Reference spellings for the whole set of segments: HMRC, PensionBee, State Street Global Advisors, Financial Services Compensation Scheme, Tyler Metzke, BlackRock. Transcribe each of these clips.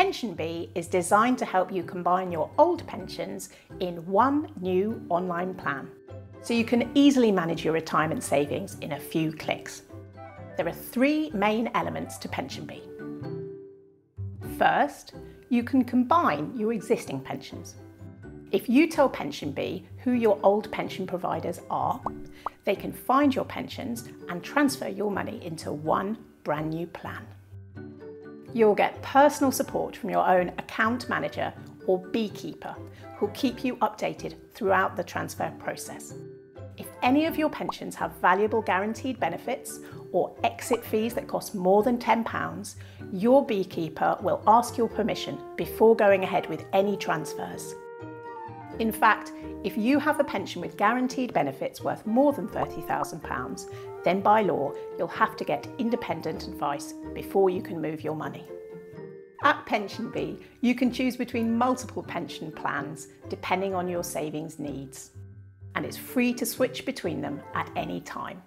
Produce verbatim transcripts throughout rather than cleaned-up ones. PensionBee is designed to help you combine your old pensions in one new online plan, so you can easily manage your retirement savings in a few clicks. There are three main elements to PensionBee. First, you can combine your existing pensions. If you tell PensionBee who your old pension providers are, they can find your pensions and transfer your money into one brand new plan. You'll get personal support from your own account manager or beekeeper, who'll keep you updated throughout the transfer process. If any of your pensions have valuable guaranteed benefits or exit fees that cost more than ten pounds, your beekeeper will ask your permission before going ahead with any transfers. In fact, if you have a pension with guaranteed benefits worth more than thirty thousand pounds, then by law, you'll have to get independent advice before you can move your money. At PensionBee, you can choose between multiple pension plans depending on your savings needs, and it's free to switch between them at any time.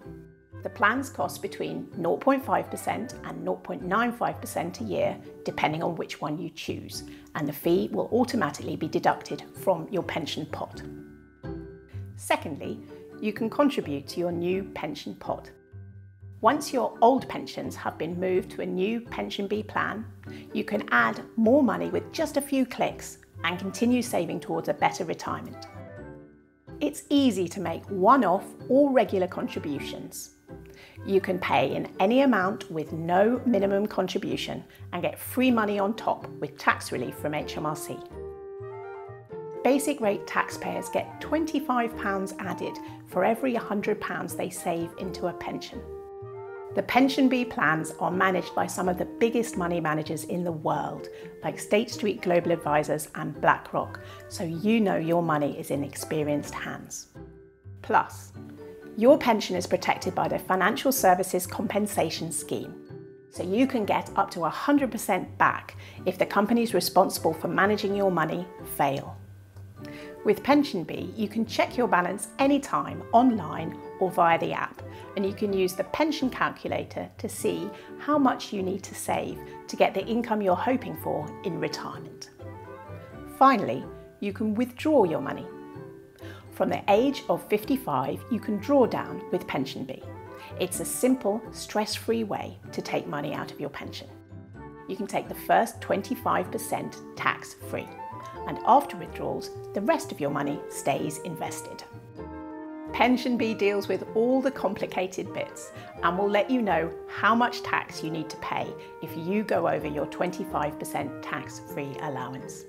The plans cost between zero point five percent and zero point nine five percent a year, depending on which one you choose, and the fee will automatically be deducted from your pension pot. Secondly, you can contribute to your new pension pot. Once your old pensions have been moved to a new PensionBee plan, you can add more money with just a few clicks and continue saving towards a better retirement. It's easy to make one-off or regular contributions. You can pay in any amount with no minimum contribution and get free money on top with tax relief from H M R C. Basic rate taxpayers get twenty-five pounds added for every one hundred pounds they save into a pension. The PensionBee plans are managed by some of the biggest money managers in the world, like State Street Global Advisors and BlackRock, so you know your money is in experienced hands. Plus, your pension is protected by the Financial Services Compensation Scheme, so you can get up to one hundred percent back if the companies responsible for managing your money fail. With PensionBee, you can check your balance anytime online or via the app, and you can use the pension calculator to see how much you need to save to get the income you're hoping for in retirement. Finally, you can withdraw your money. From the age of fifty-five, you can draw down with PensionBee. It's a simple, stress-free way to take money out of your pension. You can take the first twenty-five percent tax-free, and after withdrawals, the rest of your money stays invested. PensionBee deals with all the complicated bits and will let you know how much tax you need to pay if you go over your twenty-five percent tax-free allowance.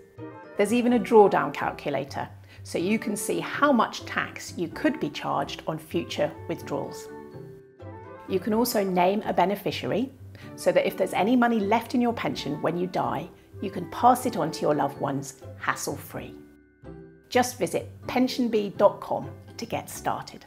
There's even a drawdown calculator, so you can see how much tax you could be charged on future withdrawals. You can also name a beneficiary, so that if there's any money left in your pension when you die, you can pass it on to your loved ones hassle-free. Just visit pensionbee dot com to get started.